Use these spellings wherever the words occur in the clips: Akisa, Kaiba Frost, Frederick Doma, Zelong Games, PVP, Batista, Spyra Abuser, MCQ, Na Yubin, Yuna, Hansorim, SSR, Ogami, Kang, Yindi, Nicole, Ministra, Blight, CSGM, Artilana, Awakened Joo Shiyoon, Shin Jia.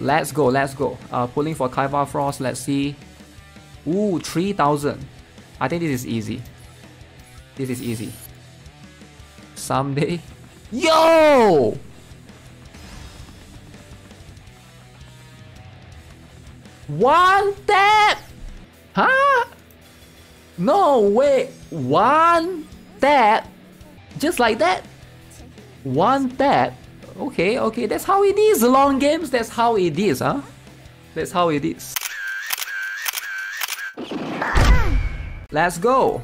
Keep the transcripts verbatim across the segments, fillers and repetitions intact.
Let's go, let's go. Uh, pulling for Kaiba Frost, let's see. Ooh, three thousand. I think this is easy. This is easy. Someday. Yo! One tap! Huh? No, wait. One tap? Just like that? One tap? Okay, okay, that's how it is, Zelong Games, that's how it is, huh? That's how it is. Let's go!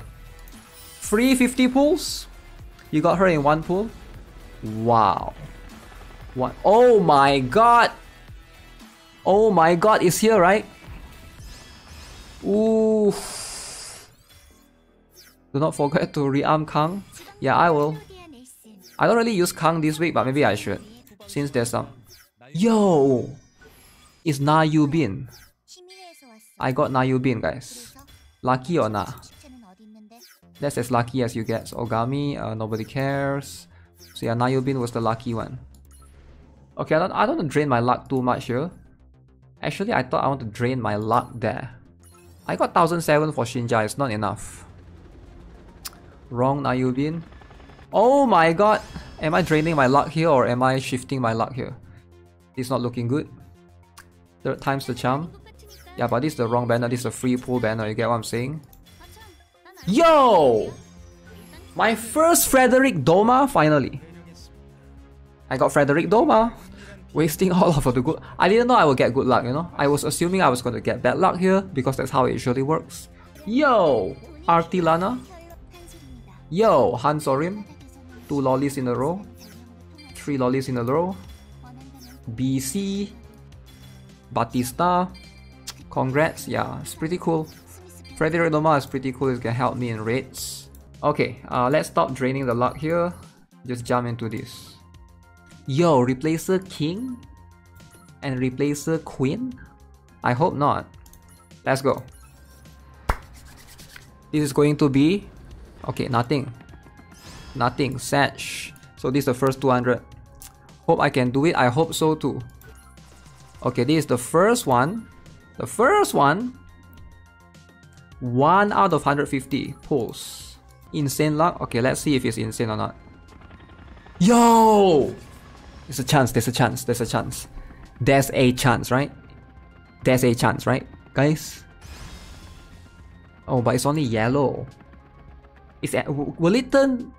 three fifty pulls? You got her in one pull? Wow. What? Oh my god! Oh my god, it's here, right? Ooh. Do not forget to rearm Kang. Yeah, I will. I don't really use Kang this week, but maybe I should, since there's some. Yo! It's Na Yubin. I got Na Yubin, guys. Lucky or nah? That's as lucky as you get. So Ogami, uh, nobody cares. So yeah, Na Yubin was the lucky one. Okay, I don't, I don't want to drain my luck too much here. Actually, I thought I want to drain my luck there. I got one thousand seven for Shin Jia, it's not enough. Wrong Na Yubin. Oh my god! Am I draining my luck here or am I shifting my luck here? It's not looking good. Third time's the charm. Yeah, but this is the wrong banner. This is a free pull banner. You get what I'm saying? Yo! My first Frederick Doma, finally. I got Frederick Doma. Wasting all of the good... I didn't know I would get good luck, you know? I was assuming I was going to get bad luck here because that's how it usually works. Yo! Artilana. Yo! Hansorim. Two lollies in a row. Three lollies in a row. B C. Batista. Congrats. Yeah, it's pretty cool. Frederick Doma is pretty cool. It's gonna help me in raids. Okay, uh, let's stop draining the luck here. Just jump into this. Yo, replacer king? And replacer queen? I hope not. Let's go. This is going to be... Okay, nothing. Nothing. Satch. So this is the first two hundred. Hope I can do it. I hope so too. Okay, this is the first one. The first one. one out of one hundred fifty pulls. Insane luck. Okay, let's see if it's insane or not. Yo! There's a chance. There's a chance. There's a chance. There's a chance, right? There's a chance, right? Guys? Oh, but it's only yellow. It's a, will it turn?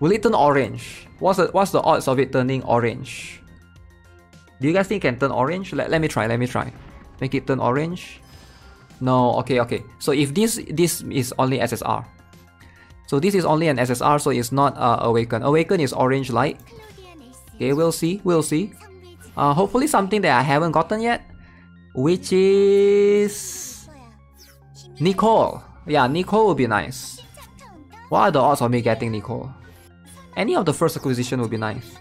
Will it turn orange? What's the what's the odds of it turning orange? Do you guys think it can turn orange? Let, let me try. Let me try. Make it turn orange. No. Okay. Okay. So if this this is only S S R, so this is only an S S R. So it's not uh, Awaken. Awaken is orange light. Okay. We'll see. We'll see. Uh, hopefully something that I haven't gotten yet, which is Nicole. Yeah, Nicole would be nice. What are the odds of me getting Nicole? Any of the first acquisition would be nice.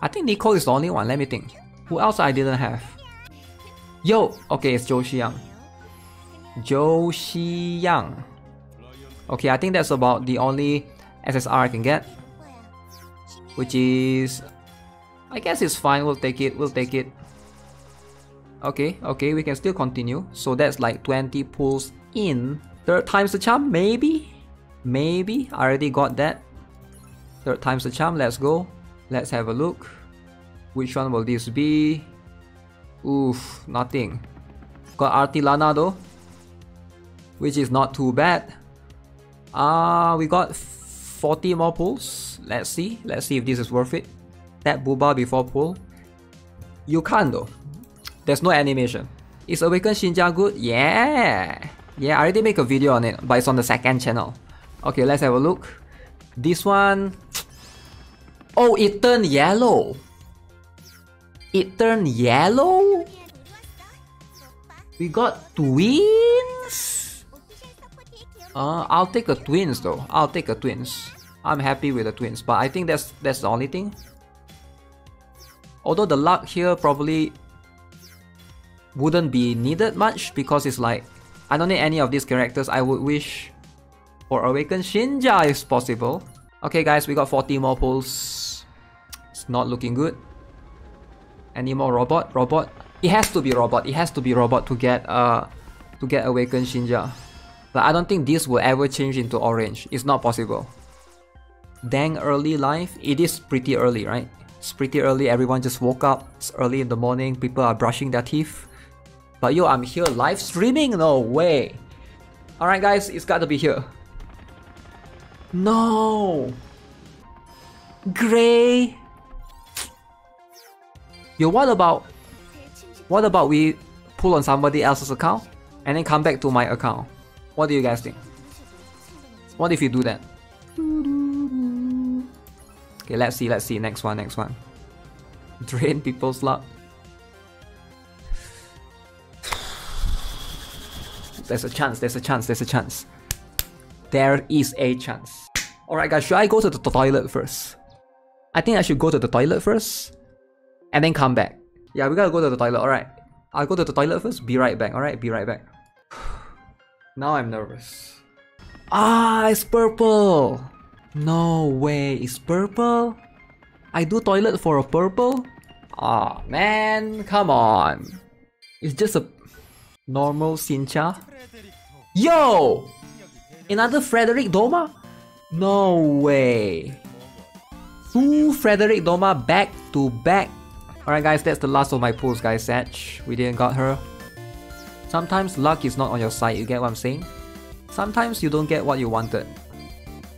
I think Nicole is the only one, let me think. Who else I didn't have? Yo! Okay, it's Joo Shiyoon. Joo Shiyoon. Okay, I think that's about the only S S R I can get. Which is... I guess it's fine, we'll take it, we'll take it. Okay, okay, we can still continue. So that's like twenty pulls in. Third time's the charm, maybe? Maybe, I already got that. Third time's the charm, let's go. Let's have a look. Which one will this be? Oof, nothing. Got Artilana though, which is not too bad. Ah, uh, we got forty more pulls. Let's see, let's see if this is worth it. That Booba before pull. You can't though. There's no animation. Is Awakened Shin Jia good? Yeah! Yeah, I already make a video on it, but it's on the second channel. Okay, let's have a look. This one... Oh, it turned yellow! It turned yellow? We got twins? Uh, I'll take a twins though. I'll take a twins. I'm happy with the twins, but I think that's, that's the only thing. Although the luck here probably... wouldn't be needed much because it's like I don't need any of these characters. I would wish for Awakened Shin Jia if possible. Okay guys, we got forty more pulls. It's not looking good. Animal robot? Robot? It has to be robot. It has to be robot to get uh to get Awakened Shin Jia. But I don't think this will ever change into orange. It's not possible. Dang early life. It is pretty early, right? It's pretty early. Everyone just woke up. It's early in the morning. People are brushing their teeth. But yo, I'm here live streaming? No way. Alright guys, it's gotta be here. No. Gray. Yo, what about... What about we pull on somebody else's account and then come back to my account? What do you guys think? What if you do that? Okay, let's see, let's see. Next one, next one. Drain people's luck. There's a chance, there's a chance, there's a chance. There is a chance. Alright guys, should I go to the toilet first? I think I should go to the toilet first and then come back. Yeah, we gotta go to the toilet, alright. I'll go to the toilet first, be right back, alright? Be right back. Now I'm nervous. Ah, it's purple! No way, it's purple? I do toilet for a purple? Ah, man, come on. It's just a normal Shin Jia. Yo! Another Frederick Doma? No way. Two Frederick Doma back to back. Alright guys, that's the last of my pulls guys, Satch. We didn't got her. Sometimes luck is not on your side, you get what I'm saying? Sometimes you don't get what you wanted.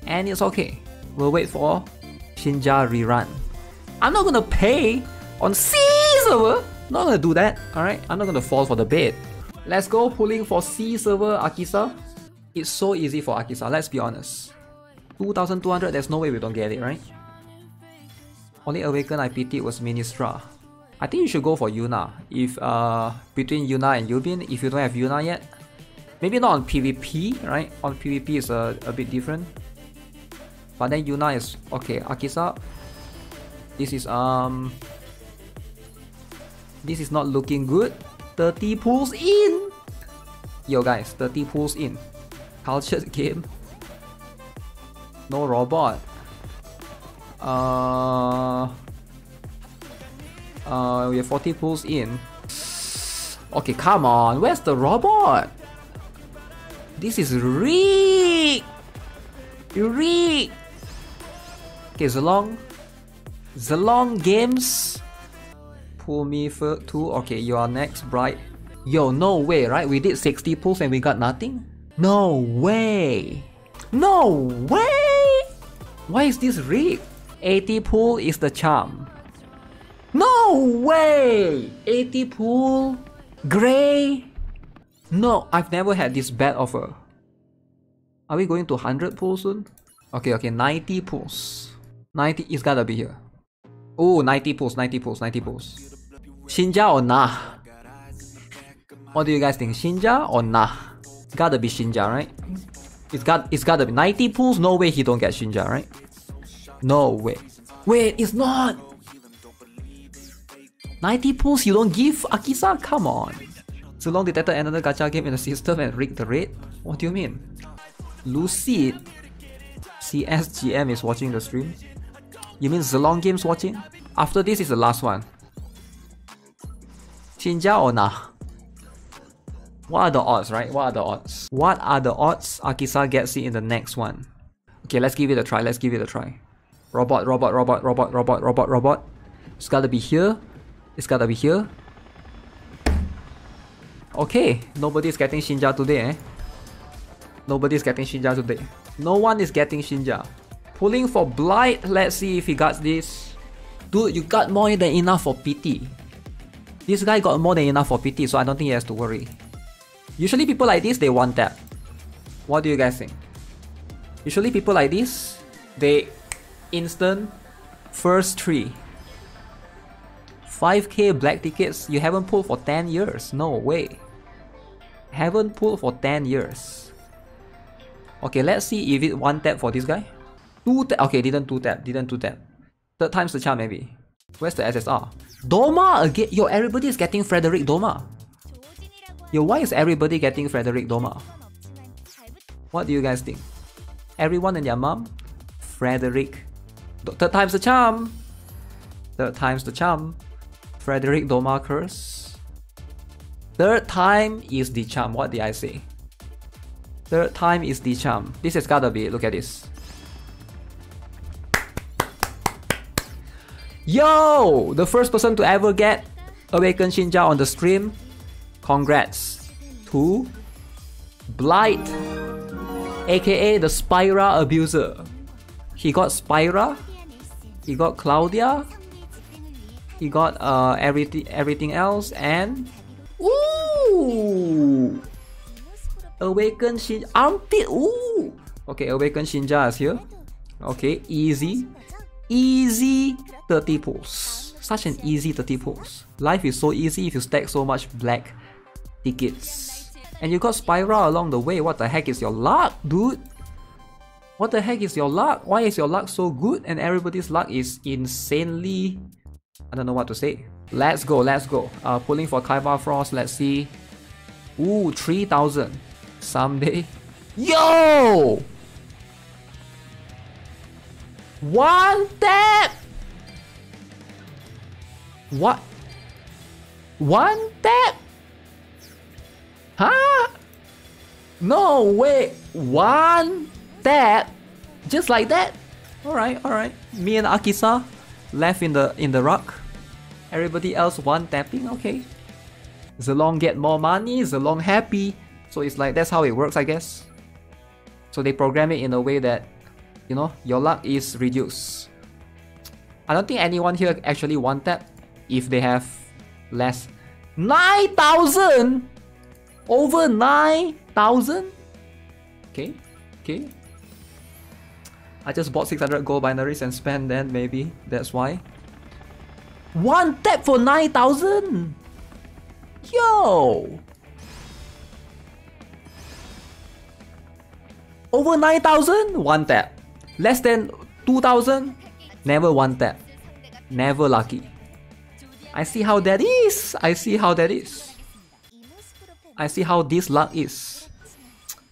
And it's okay. We'll wait for Shin Jia rerun. I'm not gonna pay on C server! Not gonna do that, alright? I'm not gonna fall for the bait. Let's go pulling for C server, Akisa. It's so easy for Akisa, let's be honest. two thousand two hundred, there's no way we don't get it, right? Only Awaken I pitied was Ministra. I think you should go for Yuna. If uh between Yuna and Yubin, if you don't have Yuna yet, maybe not on PvP, right? On PvP is a, a bit different. But then Yuna is okay. Akisa, this is um, this is not looking good. thirty pulls in. Yo guys, thirty pulls in. Cultured game. No robot. Uh. Uh, we have forty pulls in. Okay, come on, where's the robot? This is rigged! Rigged! Okay, Zelong. Zelong Games. Pull me for two. Okay, you are next, Bright. Yo, no way, right? We did sixty pulls and we got nothing? No way! No way! Why is this rigged? eighty pull is the charm. No way! eighty pool? Grey? No, I've never had this bad offer. Are we going to one hundred pool soon? Okay, okay, ninety pools. ninety, it's gotta be here. Oh, ninety pools, ninety pools, ninety pools. Shin Jia or nah? What do you guys think? Shin Jia or nah? It's gotta be Shin Jia, right? It's got, it's gotta be. ninety pools? No way he don't get Shin Jia, right? No way. Wait, it's not! ninety pulls you don't give Akisa? Come on. Zelong detected another gacha game in the system and rigged the raid? What do you mean? Lucid? C S G M is watching the stream? You mean Zelong Games watching? After this is the last one. Shin Jia or nah? What are the odds, right? What are the odds? What are the odds Akisa gets it in the next one? Okay, let's give it a try, let's give it a try. Robot, robot, robot, robot, robot, robot, robot. It's gotta be here. It's gotta be here. Okay, nobody's getting Shin Jia today, eh? Nobody's getting Shin Jia today. No one is getting Shin Jia. Pulling for Blight, let's see if he got this. Dude, you got more than enough for P T. This guy got more than enough for P T, so I don't think he has to worry. Usually people like this, they one tap. What do you guys think? Usually people like this, they instant first three. five K black tickets, you haven't pulled for ten years, no way. Haven't pulled for ten years. Okay, let's see if it one tap for this guy. Two tap, okay, didn't two tap, didn't two tap. Third time's the charm maybe. Where's the S S R? Doma again, yo, everybody is getting Frederick Doma. Yo, why is everybody getting Frederick Doma? What do you guys think? Everyone and their mom? Frederick. Third time's the charm. Third time's the charm. Frederick Doma curse. Third time is the charm. What did I say? Third time is the charm. This has gotta be. Look at this. Yo! The first person to ever get Awakened Shin Jia on the stream. Congrats to Blight, aka the Spyra Abuser. He got Spyra. He got Claudia. He got uh, everything, everything else, and ooh, Awakened Shin Armpit. Ooh, okay, Awakened Shin Jia is here. Okay, easy, easy thirty pulls. Such an easy thirty pulls. Life is so easy if you stack so much black tickets. And you got Spyra along the way. What the heck is your luck, dude? What the heck is your luck? Why is your luck so good? And everybody's luck is insanely. I don't know what to say. Let's go, let's go. Uh, pulling for Kaiba Frost, let's see. Ooh, three thousand. Someday. Yo! One tap! What? One tap? Huh? No way! One tap? Just like that? Alright, alright. Me and Akisa left in the in the rock. Everybody else one tapping, okay. Zelong get more money, Zelong happy. So it's like that's how it works, I guess. So they program it in a way that, you know, your luck is reduced. I don't think anyone here actually one tap if they have less. nine thousand! Over nine thousand? Okay, okay. I just bought six hundred gold binaries and spent then, maybe. That's why. One tap for nine thousand! Yo! Over nine thousand? One tap. Less than two thousand? Never one tap. Never lucky. I see how that is! I see how that is. I see how this luck is.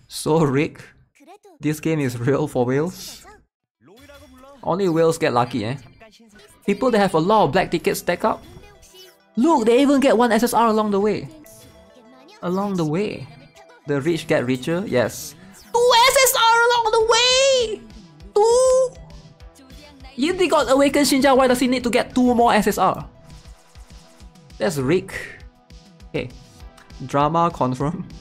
So Rick, this game is real for whales. Only whales get lucky, eh? People that have a lot of black tickets stack up. Look, they even get one S S R along the way. Along the way. The rich get richer, yes. Two S S R along the way! Two! Yindi got Awakened Shin Jia, why does he need to get two more S S R? That's Rick. Okay. Drama confirmed.